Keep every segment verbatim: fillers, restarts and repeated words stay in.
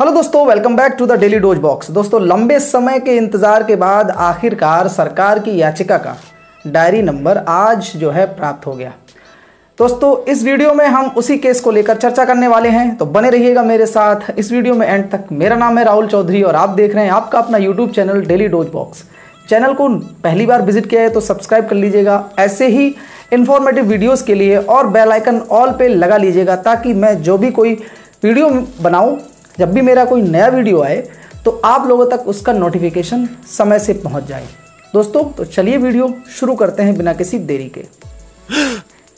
Hello दोस्तों, welcome back to the daily dose box. दोस्तों, लंबे समय के इंतजार के बाद आखिरकार सरकार की याचिका का डायरी नंबर आज जो है प्राप्त हो गया। दोस्तों, इस वीडियो में हम उसी केस को लेकर चर्चा करने वाले हैं, तो बने रहिएगा मेरे साथ इस वीडियो में एंड तक। मेरा नाम है राहुल चौधरी और आप देख रहे हैं आपका अपना YouTube channel daily dose box. Channel को पहली बार विजिट किया है तो सब्सक्राइब कर लीजिएगा ऐसे ही इन्फॉर्मेटिव वीडियोज़ के लिए, और बेल आइकन ऑल पे लगा लीजिएगा ताकि मैं जो भी कोई वीडियो बनाऊँ, जब भी मेरा कोई नया वीडियो आए तो आप लोगों तक उसका नोटिफिकेशन समय से पहुंच जाए। दोस्तों, तो चलिए वीडियो शुरू करते हैं बिना किसी देरी के।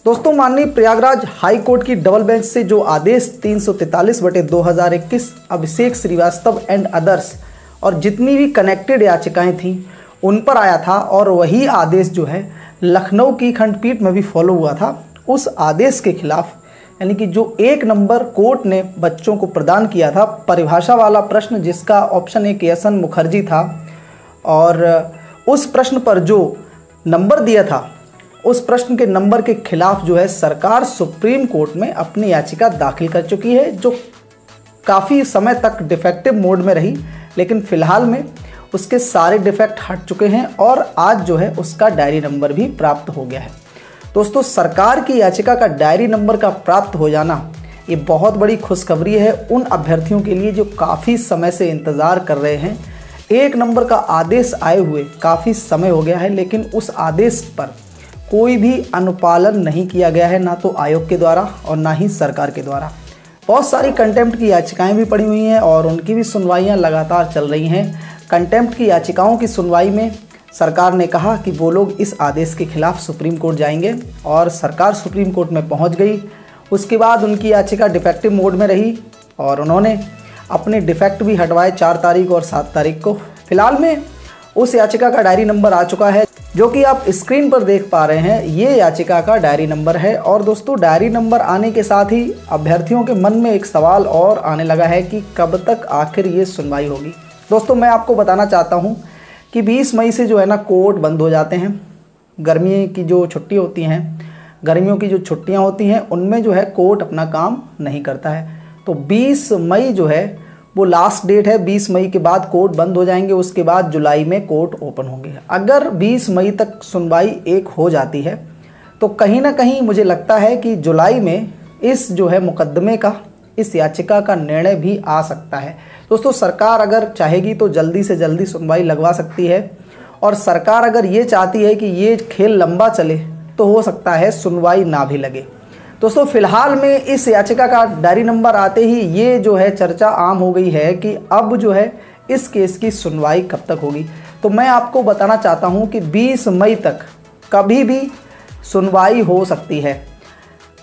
दोस्तों, माननीय प्रयागराज हाई कोर्ट की डबल बेंच से जो आदेश तीन सौ तैंतालीस बटे दो हज़ार इक्कीस अभिषेक श्रीवास्तव एंड अदर्स और जितनी भी कनेक्टेड याचिकाएँ थीं उन पर आया था, और वही आदेश जो है लखनऊ की खंडपीठ में भी फॉलो हुआ था। उस आदेश के खिलाफ, यानी कि जो एक नंबर कोर्ट ने बच्चों को प्रदान किया था, परिभाषा वाला प्रश्न जिसका ऑप्शन एक एन मुखर्जी था, और उस प्रश्न पर जो नंबर दिया था उस प्रश्न के नंबर के खिलाफ जो है सरकार सुप्रीम कोर्ट में अपनी याचिका दाखिल कर चुकी है, जो काफ़ी समय तक डिफेक्टिव मोड में रही, लेकिन फ़िलहाल में उसके सारे डिफेक्ट हट चुके हैं और आज जो है उसका डायरी नंबर भी प्राप्त हो गया है। दोस्तों, सरकार की याचिका का डायरी नंबर का प्राप्त हो जाना ये बहुत बड़ी खुशखबरी है उन अभ्यर्थियों के लिए जो काफ़ी समय से इंतज़ार कर रहे हैं। एक नंबर का आदेश आए हुए काफ़ी समय हो गया है, लेकिन उस आदेश पर कोई भी अनुपालन नहीं किया गया है, ना तो आयोग के द्वारा और ना ही सरकार के द्वारा। बहुत सारी कंटेम्प्ट की याचिकाएँ भी पड़ी हुई हैं और उनकी भी सुनवाइयाँ लगातार चल रही हैं। कंटेम्प्ट की याचिकाओं की सुनवाई में सरकार ने कहा कि वो लोग इस आदेश के खिलाफ सुप्रीम कोर्ट जाएंगे, और सरकार सुप्रीम कोर्ट में पहुंच गई। उसके बाद उनकी याचिका डिफेक्टिव मोड में रही और उन्होंने अपने डिफेक्ट भी हटवाए चार तारीख और सात तारीख को। फिलहाल में उस याचिका का डायरी नंबर आ चुका है, जो कि आप स्क्रीन पर देख पा रहे हैं। ये याचिका का डायरी नंबर है। और दोस्तों, डायरी नंबर आने के साथ ही अभ्यर्थियों के मन में एक सवाल और आने लगा है कि कब तक आखिर ये सुनवाई होगी। दोस्तों, मैं आपको बताना चाहता हूँ कि बीस मई से जो है ना कोर्ट बंद हो जाते हैं। गर्मी की जो छुट्टी होती हैं, गर्मियों की जो छुट्टियां होती हैं, उनमें जो है कोर्ट अपना काम नहीं करता है। तो बीस मई जो है वो लास्ट डेट है। बीस मई के बाद कोर्ट बंद हो जाएंगे, उसके बाद जुलाई में कोर्ट ओपन होंगे। अगर बीस मई तक सुनवाई एक हो जाती है तो कहीं ना कहीं मुझे लगता है कि जुलाई में इस जो है मुकदमे का, इस याचिका का निर्णय भी आ सकता है। दोस्तों, सरकार अगर चाहेगी तो जल्दी से जल्दी सुनवाई लगवा सकती है, और सरकार अगर ये चाहती है कि ये खेल लंबा चले तो हो सकता है सुनवाई ना भी लगे। दोस्तों, फिलहाल में इस याचिका का डायरी नंबर आते ही ये जो है चर्चा आम हो गई है कि अब जो है इस केस की सुनवाई कब तक होगी। तो मैं आपको बताना चाहता हूँ कि बीस मई तक कभी भी सुनवाई हो सकती है,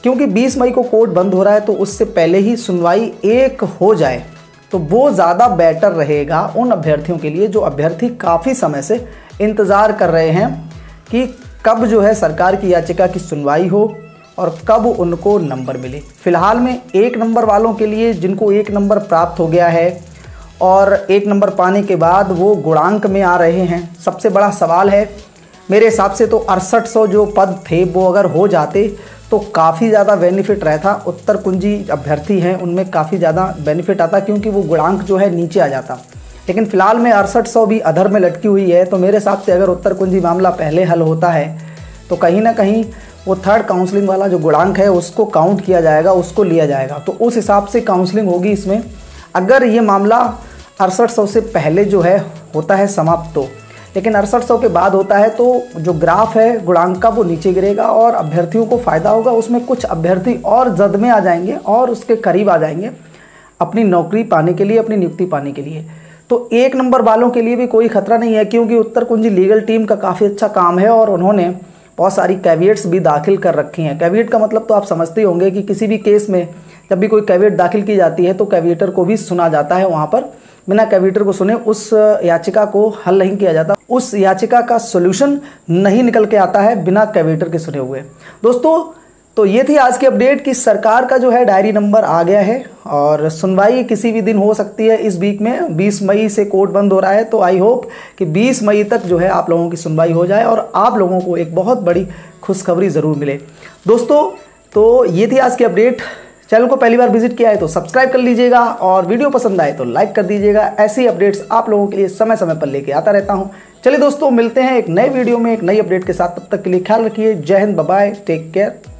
क्योंकि बीस मई को कोर्ट बंद हो रहा है, तो उससे पहले ही सुनवाई एक हो जाए तो वो ज़्यादा बेटर रहेगा उन अभ्यर्थियों के लिए जो अभ्यर्थी काफ़ी समय से इंतज़ार कर रहे हैं कि कब जो है सरकार की याचिका की सुनवाई हो और कब उनको नंबर मिले। फ़िलहाल में एक नंबर वालों के लिए, जिनको एक नंबर प्राप्त हो गया है और एक नंबर पाने के बाद वो गुणांक में आ रहे हैं, सबसे बड़ा सवाल है। मेरे हिसाब से तो अड़सठ सौ जो पद थे वो अगर हो जाते तो काफ़ी ज़्यादा बेनिफिट रहता। उत्तर कुंजी अभ्यर्थी हैं, उनमें काफ़ी ज़्यादा बेनिफिट आता क्योंकि वो गुणांक जो है नीचे आ जाता। लेकिन फ़िलहाल में अड़सठ सौ भी अधर में लटकी हुई है, तो मेरे हिसाब से अगर उत्तर कुंजी मामला पहले हल होता है तो कहीं ना कहीं वो थर्ड काउंसलिंग वाला जो गुणांक है उसको काउंट किया जाएगा, उसको लिया जाएगा, तो उस हिसाब से काउंसलिंग होगी इसमें। अगर ये मामला अड़सठ सौ से पहले जो है होता है समाप्त, तो लेकिन अड़सठ सौ के बाद होता है तो जो ग्राफ है गुणांक का वो नीचे गिरेगा और अभ्यर्थियों को फ़ायदा होगा। उसमें कुछ अभ्यर्थी और जद में आ जाएंगे और उसके करीब आ जाएंगे अपनी नौकरी पाने के लिए, अपनी नियुक्ति पाने के लिए। तो एक नंबर वालों के लिए भी कोई ख़तरा नहीं है, क्योंकि उत्तर कुंजी लीगल टीम का काफ़ी अच्छा काम है और उन्होंने बहुत सारी कैविएट्स भी दाखिल कर रखी हैं। कैविएट का मतलब तो आप समझते होंगे कि किसी भी केस में जब भी कोई कैविएट दाखिल की जाती है तो कैविएटर को भी सुना जाता है। वहाँ पर बिना कैविएटर को सुने उस याचिका को हल नहीं किया जाता, उस याचिका का सॉल्यूशन नहीं निकल के आता है बिना कैविएटर के सुने हुए। दोस्तों, तो ये थी आज की अपडेट कि सरकार का जो है डायरी नंबर आ गया है और सुनवाई किसी भी दिन हो सकती है इस वीक में। बीस मई से कोर्ट बंद हो रहा है, तो आई होप कि बीस मई तक जो है आप लोगों की सुनवाई हो जाए और आप लोगों को एक बहुत बड़ी खुशखबरी ज़रूर मिले। दोस्तों, तो ये थी आज की अपडेट। चैनल को पहली बार विजिट किया है तो सब्सक्राइब कर लीजिएगा और वीडियो पसंद आए तो लाइक कर दीजिएगा। ऐसी अपडेट्स आप लोगों के लिए समय समय पर लेके आता रहता हूँ। चलिए दोस्तों, मिलते हैं एक नए वीडियो में एक नई अपडेट के साथ। तब तक के लिए ख्याल रखिए। जय हिंद, बाय बाय, टेक केयर।